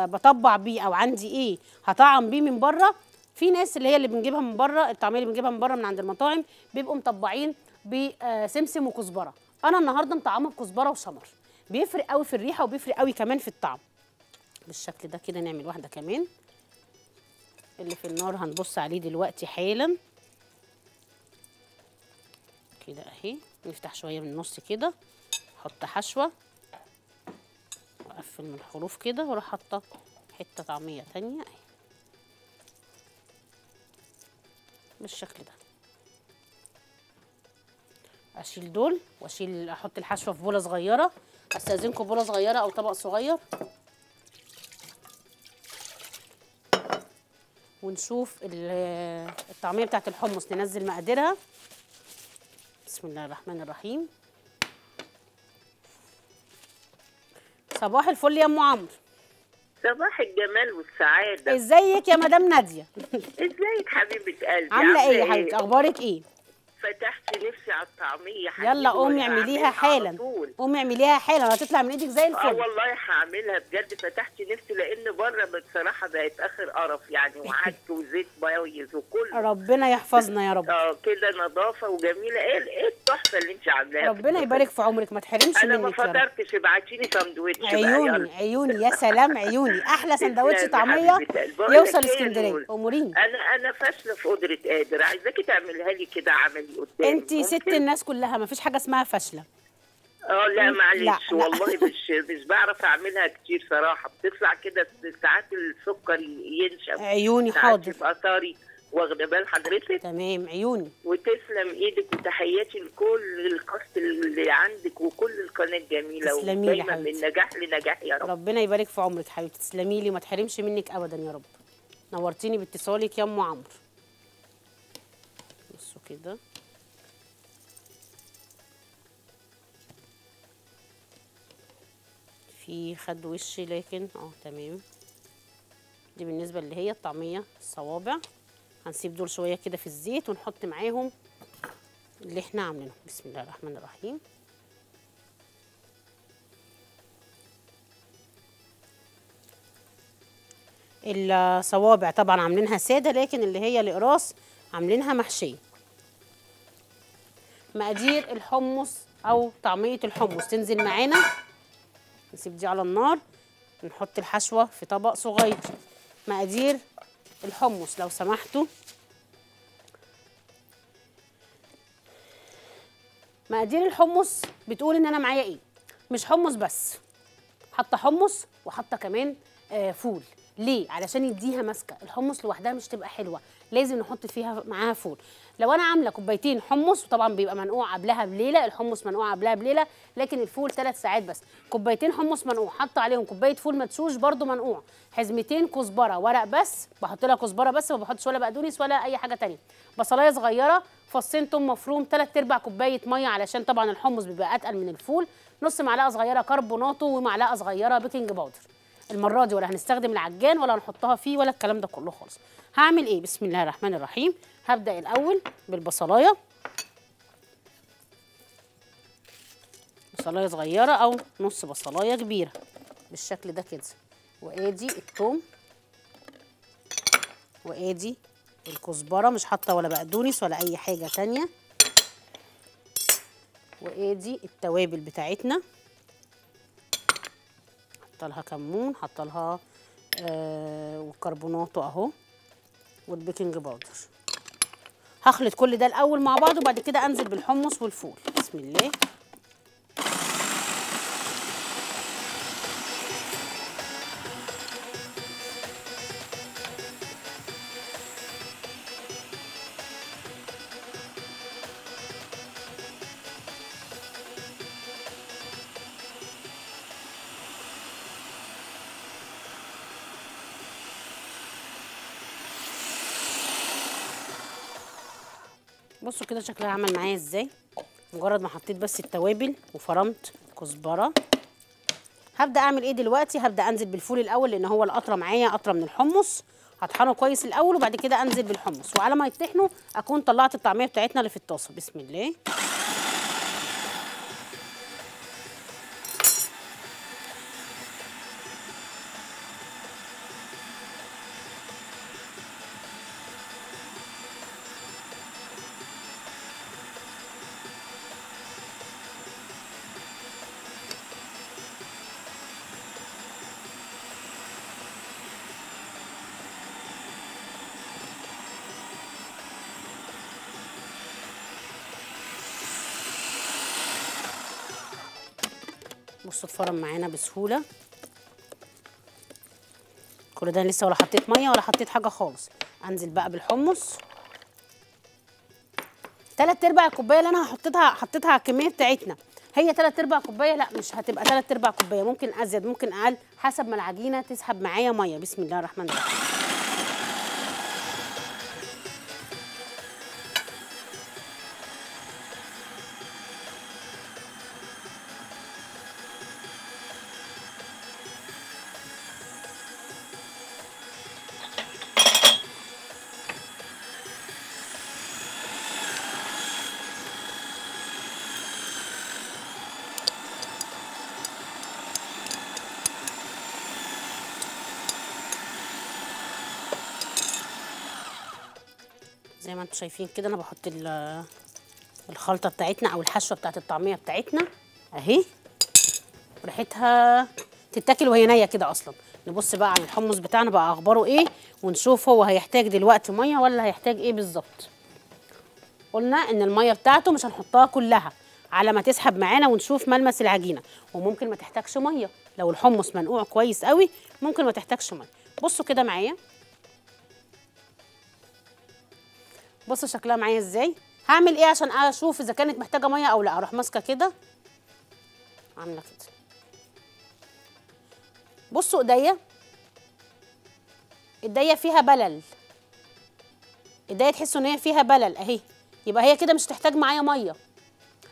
بطبع بيه او عندي ايه هطعم بيه من بره. في ناس اللي هي اللي بنجيبها من بره، الطعميه اللي بنجيبها من بره من عند المطاعم، بيبقوا مطبعين بسمسم وكزبره. انا النهارده مطعمه بكزبره وشمر، بيفرق قوي في الريحه وبيفرق قوي كمان في الطعم. بالشكل ده كده نعمل واحده كمان. اللي في النار هنبص عليه دلوقتي حالا كده اهي، نفتح شويه من النص كده، احط حشوه اقفل من الحروف كده، واروح حاطه حته طعميه تانيه اهي بالشكل ده. اشيل دول واشيل، احط الحشوه في بوله صغيره. استاذنكم بوله صغيره او طبق صغير، ونشوف الطعميه بتاعت الحمص ننزل مقاديرها. بسم الله الرحمن الرحيم. صباح الفل يا ام عمرو. صباح الجمال والسعاده. ازيك يا مدام ناديه؟ ازيك حبيبه قلبي؟ عامله ايه يا حبيبتي؟ اخبارك ايه؟ فتحت نفسي على الطعميه. يلا قومي اعمليها حالا، قومي اعمليها حالا هتطلع من ايدك زي الفل. والله هعملها بجد، فتحت نفسي لان بره بصراحه بقت اخر قرف يعني، وعدت وزيت بايظ وكله. ربنا يحفظنا يا رب. كده نظافه وجميله. ايه التحفه اللي انت عاملاها، ربنا يبارك في عمرك، ما تحرمش منك. انا ما فطرتش، ابعتي لي سندوتش. عيوني عيوني يا سلام عيوني، احلى سندوتش طعميه يوصل اسكندريه. اموريني، انا فاشله في قدره قادر، عايزاكي تعملها لي كده عملي قدامي. انتي ست الناس كلها، مفيش حاجه اسمها فاشله. لا معلش والله مش بعرف اعملها كتير صراحه، بتطلع كده ساعات السكر ينشف. عيوني حاضر، يبقى طري، واخده بال حضرتك؟ تمام عيوني، وتسلم ايدك، وتحياتي لكل الكاست اللي عندك وكل القناه الجميله، ودايما من نجاح لنجاح يا رب. ربنا يبارك في عمرك حبيبتي، تسلمي لي وما تحرمش منك ابدا يا رب. نورتيني باتصالك يا ام عمرو. بصوا كده في خد وشي لكن تمام. دي بالنسبه اللي هي الطعميه الصوابع، هنسيب دول شويه كده في الزيت ونحط معاهم اللي احنا عاملينه. بسم الله الرحمن الرحيم. الصوابع طبعا عاملينها ساده، لكن اللي هي الاقراص عاملينها محشيه. مقادير الحمص او طعميه الحمص تنزل معانا، نسيب دي على النار، نحط الحشوه في طبق صغير. مقادير الحمص لو سمحتوا، مقادير الحمص بتقول ان انا معايا ايه. مش حمص بس، حاطه حمص وحاطه كمان فول. ليه؟ علشان يديها ماسكه. الحمص لوحدها مش تبقى حلوه، لازم نحط فيها معاها فول. لو انا عامله كوبايتين حمص، وطبعا بيبقى منقوع قبلها بليله، الحمص منقوع قبلها بليله، لكن الفول 3 ساعات بس. كوبايتين حمص منقوع، حاطه عليهم كوبايه فول مدشوش برده منقوع، حزمتين كزبره ورق بس، بحط لها كزبره بس، ما بحطش ولا بقدونس ولا اي حاجه ثانيه، بصلايه صغيره، فصين توم مفروم، 3/4 كوبايه ميه علشان طبعا الحمص بيبقى اتقل من الفول، نص معلقه صغيره كربوناتو، ومعلقه صغيره بيكنج باودر. المرة دي ولا هنستخدم العجان ولا هنحطها فيه ولا الكلام ده كله خالص. هعمل ايه؟ بسم الله الرحمن الرحيم. هبدأ الأول بالبصلاية، بصلاية صغيرة أو نص بصلاية كبيرة بالشكل ده كده، وآدي التوم، وآدي الكزبرة، مش حاطة ولا بقدونس ولا أي حاجة تانية، وآدي التوابل بتاعتنا، حطلها كمون، حطلها والكربوناتو اهو، والبيكنج باودر. هخلط كل ده الاول مع بعض، وبعد كده انزل بالحمص والفول. بسم الله. بصوا كده شكلها عمل معايا ازاي، مجرد ما حطيت بس التوابل وفرمت كزبره. هبدا اعمل ايه دلوقتي؟ هبدا انزل بالفول الاول، لان هو القطره معايا قطره من الحمص، هطحنه كويس الاول وبعد كده انزل بالحمص، وعلى ما يطحنوا اكون طلعت الطعميه بتاعتنا اللي في الطاسه. بسم الله. بصوا اتفرم معانا بسهوله، كل ده لسه ولا حطيت ميه ولا حطيت حاجه خالص. انزل بقى بالحمص، 3/4 كوبايه اللي انا حطيتها على الكميه بتاعتنا، هي 3/4 كوبايه، لا مش هتبقى 3/4 كوبايه، ممكن ازيد ممكن اقل حسب ما العجينه تسحب معايا ميه. بسم الله الرحمن الرحيم. زي ما انتم شايفين كده انا بحط الخلطه بتاعتنا او الحشوه بتاعت الطعميه بتاعتنا اهي، ريحتها تتاكل وهي نيه كده اصلا. نبص بقى على الحمص بتاعنا بقى اخباره ايه، ونشوف هو هيحتاج دلوقتي ميه ولا هيحتاج ايه بالظبط. قلنا ان الميه بتاعته مش هنحطها كلها على ما تسحب معانا ونشوف ملمس العجينه، وممكن ما تحتاجش ميه لو الحمص منقوع كويس قوي، ممكن ما تحتاجش ميه. بصوا كده معايا، بصوا شكلها معايا ازاي. هعمل ايه عشان اشوف اذا كانت محتاجه ميه او لا؟ اروح ماسكه كده عامله كده، بصوا ايديا، ايديا فيها بلل، ايديا تحسوا ان هي فيها بلل اهي، يبقى هي كده مش هتحتاج معايا ميه.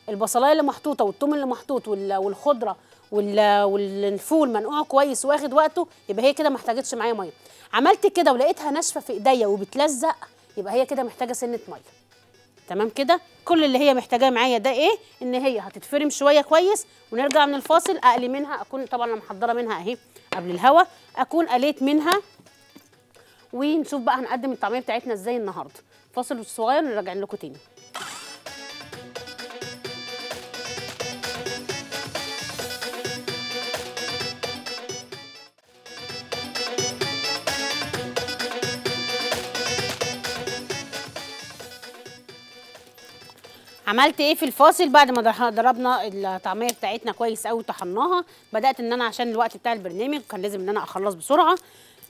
البصلايه اللي محطوطه والثوم اللي محطوط والخضره والفول منقوع كويس واخد وقته، يبقى هي كده ما احتاجتش معايا ميه. عملت كده ولقيتها ناشفه في ايديا وبتلزق، يبقى هي كده محتاجه سنه ميه. تمام كده، كل اللي هي محتاجاه معايا ده ايه؟ ان هي هتتفرم شويه كويس، ونرجع من الفاصل اقلي منها. اكون طبعا انا محضره منها اهي قبل الهوا، اكون قليت منها، ونشوف بقى هنقدم الطعميه بتاعتنا ازاي النهارده. فاصل صغير نرجع لكم تاني. عملت ايه في الفاصل؟ بعد ما ضربنا الطعميه بتاعتنا كويس قوي طحناها، بدات ان انا عشان الوقت بتاع البرنامج كان لازم ان انا اخلص بسرعه،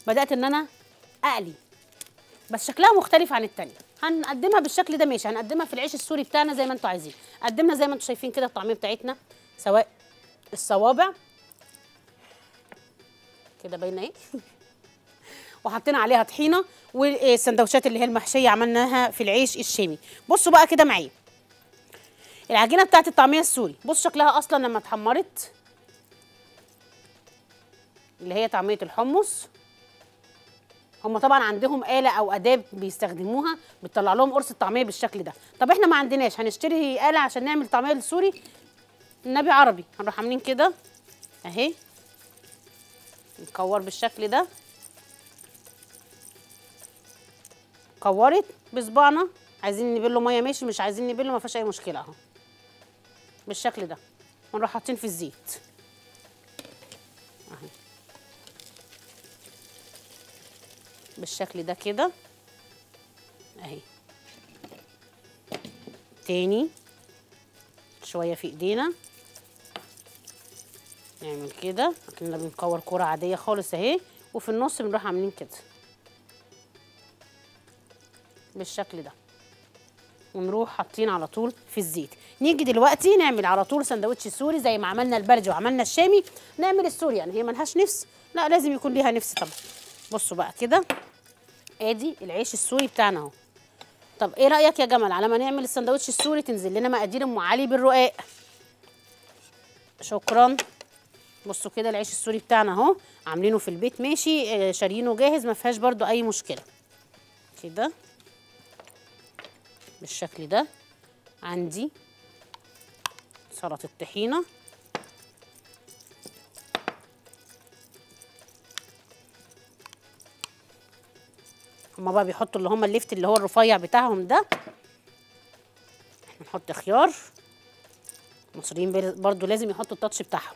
بدات ان انا اقلي. بس شكلها مختلف عن الثانيه، هنقدمها بالشكل ده ماشي، هنقدمها في العيش السوري بتاعنا زي ما انتوا عايزين. قدمنا زي ما انتوا شايفين كده الطعميه بتاعتنا، سواء الصوابع كده باينه اهي، وحطينا عليها طحينه، والسندوتشات اللي هي المحشيه عملناها في العيش الشامي. بصوا بقى كده معايا العجينه بتاعت الطعميه السوري، بص شكلها اصلا لما اتحمرت، اللي هي طعميه الحمص. هم طبعا عندهم آلة او اداب بيستخدموها بتطلع لهم قرص الطعميه بالشكل ده. طب احنا ما عندناش، هنشتري آلة عشان نعمل طعميه السوري. النبي عربي، هنروح عاملين كده اهي، نكور بالشكل ده، كورت بصباعنا. عايزين نبله ميه ماشي، مش عايزين نبله ما فيش اي مشكله اهو بالشكل ده، ونروح حاطين في الزيت اهي بالشكل ده كده اهي، تاني شويه في ايدينا نعمل كده، اكننا بنكور كوره عاديه خالص اهي، وفي النص بنروح عاملين كده بالشكل ده، ونروح حاطين على طول في الزيت. نيجي دلوقتي نعمل على طول سندوتش سوري زي ما عملنا البلدي وعملنا الشامي، نعمل السوري. يعني هي ملهاش نفس؟ لا لازم يكون ليها نفس طبعا. بصوا بقى كده، ادي العيش السوري بتاعنا اهو. طب ايه رايك يا جمال على ما نعمل السندوتش السوري تنزل لنا مقادير ام علي بالرقاق؟ شكرا. بصوا كده العيش السوري بتاعنا اهو، عاملينه في البيت ماشي، شاريينه جاهز ما فيهاش برده اي مشكله كده بالشكل ده. عندي سلطة الطحينة، هما بقى بيحطوا اللي هما الليفت اللي هو الرفيع بتاعهم ده، احنا نحط خيار. المصريين برضو لازم يحطوا التاتش بتاعهم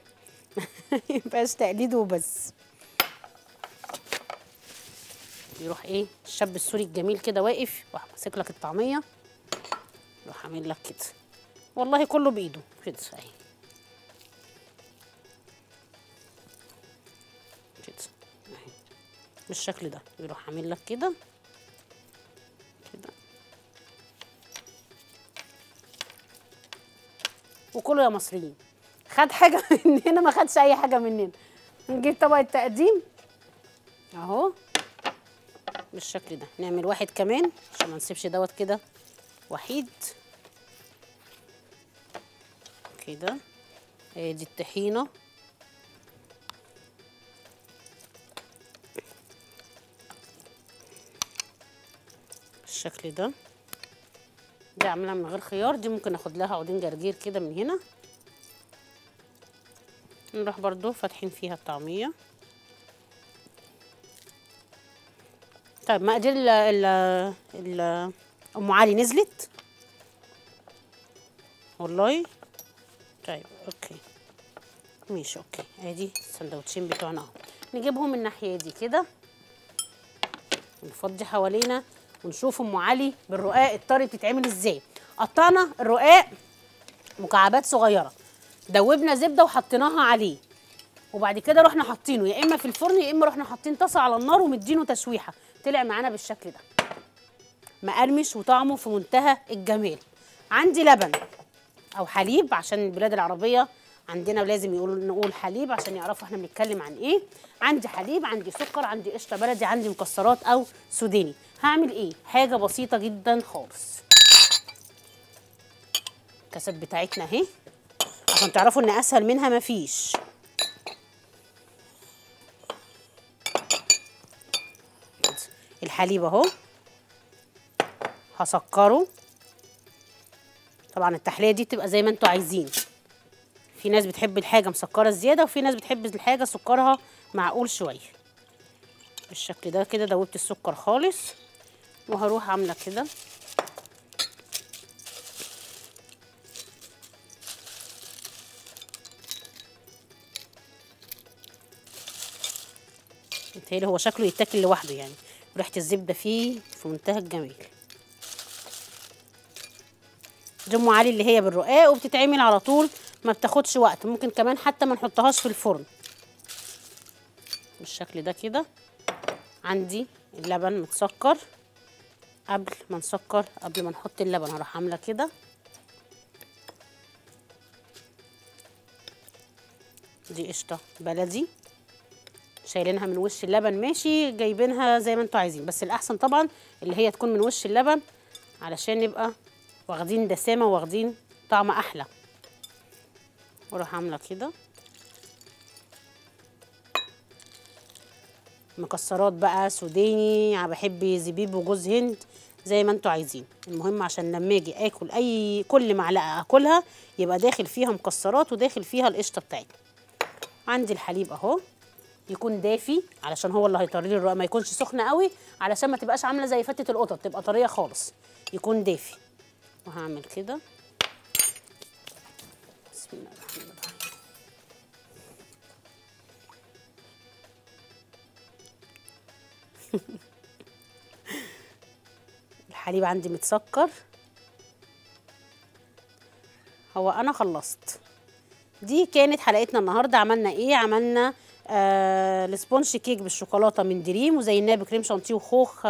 ميبقاش تقليد وبس. يروح ايه الشاب السوري الجميل كده واقف وماسك لك الطعمية، يروح عامل لك كده، والله كله بايده كده اهي كده اهي بالشكل ده، يروح عامل لك كده كده. وكله يا مصريين، خد حاجه مننا ما خدش اي حاجه مننا. نجيب طبق التقديم اهو بالشكل ده، نعمل واحد كمان عشان ما نسيبش دوت كده وحيد كده. ادي الطحينه بالشكل ده، دي عاملها من غير خيار، دي ممكن اخد لها عودين جرجير كده من هنا، نروح برضو فاتحين فيها الطعميه. طيب مقادير ام علي نزلت والله. طيب اوكي ماشي اوكي. ادي السندوتشين بتوعنا اهو، نجيبهم من الناحيه دي كده ونفضي حوالينا ونشوف ام علي بالرقاق الطري بتتعمل ازاي. قطعنا الرقاق مكعبات صغيره، دوبنا زبده وحطيناها عليه، وبعد كده رحنا حاطينه يا اما في الفرن يا اما رحنا حاطين طاسه على النار ومدينه تشويحه. طلع معانا بالشكل ده مقرمش وطعمه في منتهى الجمال. عندي لبن او حليب، عشان البلاد العربيه عندنا لازم نقول حليب عشان يعرفوا احنا بنتكلم عن ايه. عندي حليب، عندي سكر، عندي قشطه بلدي، عندي مكسرات او سوداني. هعمل ايه؟ حاجه بسيطه جدا خالص. الكاسات بتاعتنا اهي عشان تعرفوا ان اسهل منها مفيش. الحليب اهو هسكره، طبعا التحليه دي بتبقى زي ما انتوا عايزين، في ناس بتحب الحاجه مسكره زياده وفي ناس بتحب الحاجه سكرها معقول شويه بالشكل ده كده. دوبت السكر خالص وهروح عامله كده بالتالي هو شكله يتاكل لوحده يعني، وريحه الزبده فيه في منتهى الجمال. ام علي اللي هي بالرقاق وبتتعمل على طول، ما بتاخدش وقت، ممكن كمان حتى ما نحطهاش في الفرن بالشكل ده كده. عندي اللبن متسكر، قبل ما نحط اللبن هروح عامله كده دي قشطه بلدي شايلينها من وش اللبن، ماشي جايبينها زي ما انتوا عايزين، بس الاحسن طبعا اللي هي تكون من وش اللبن علشان نبقى واخدين دسامه واخدين طعم احلى. واروح عامله كده مكسرات بقى سوداني، انا بحب زبيب وجوز هند زي ما انتوا عايزين. المهم عشان لما اجي اكل كل معلقه اكلها يبقى داخل فيها مكسرات وداخل فيها القشطه بتاعتنا. عندي الحليب اهو يكون دافي علشان هو اللي هيطري لي الرقاق، ما يكونش سخن قوي علشان ما تبقاش عامله زي فتة القطط، تبقى طريه خالص، يكون دافي. وهعمل كده بسم الله الرحمن الرحيم. الحليب عندي متسكر. هو انا خلصت. دي كانت حلقتنا النهارده، عملنا ايه؟ عملنا السبونج كيك بالشوكولاته من دريم، وزيناه بكريم شانتيه وخوخ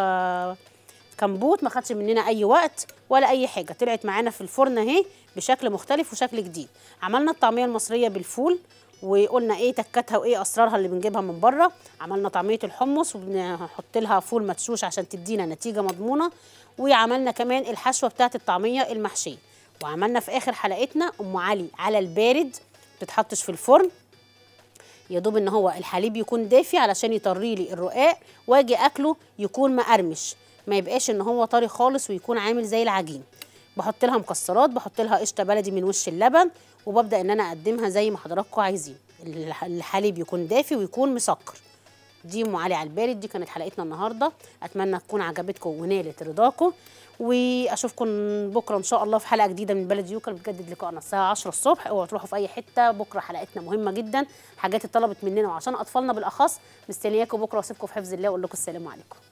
كمبوت. ما خدش مننا اي وقت ولا اي حاجه، طلعت معانا في الفرن اهي بشكل مختلف وشكل جديد. عملنا الطعميه المصريه بالفول وقلنا ايه تكاتها وايه اسرارها اللي بنجيبها من بره. عملنا طعميه الحمص وبنحط لها فول مدشوش عشان تدينا نتيجه مضمونه، وعملنا كمان الحشوه بتاعت الطعميه المحشيه. وعملنا في اخر حلقتنا ام علي على البارد، ما بتتحطش في الفرن، يا دوب ان هو الحليب يكون دافي علشان يطري لي الرقاق واجي اكله يكون مقرمش، ما يبقاش ان هو طري خالص ويكون عامل زي العجين. بحط لها مكسرات، بحط لها قشطه بلدي من وش اللبن، وببدا ان انا اقدمها زي ما حضراتكم عايزين، الحليب يكون دافي ويكون مسكر. دي ام علي على البارد، دي كانت حلقتنا النهارده، اتمنى تكون عجبتكم ونالت رضاكم، واشوفكم بكره ان شاء الله في حلقه جديده من البلدي يوكل. بتجدد لقائنا الساعه 10 الصبح، اوعوا تروحوا في اي حته، بكره حلقتنا مهمه جدا، حاجات اتطلبت مننا وعشان اطفالنا بالاخص. مستنياكم بكره واسيبكم في حفظ الله واقول لكم السلام عليكم.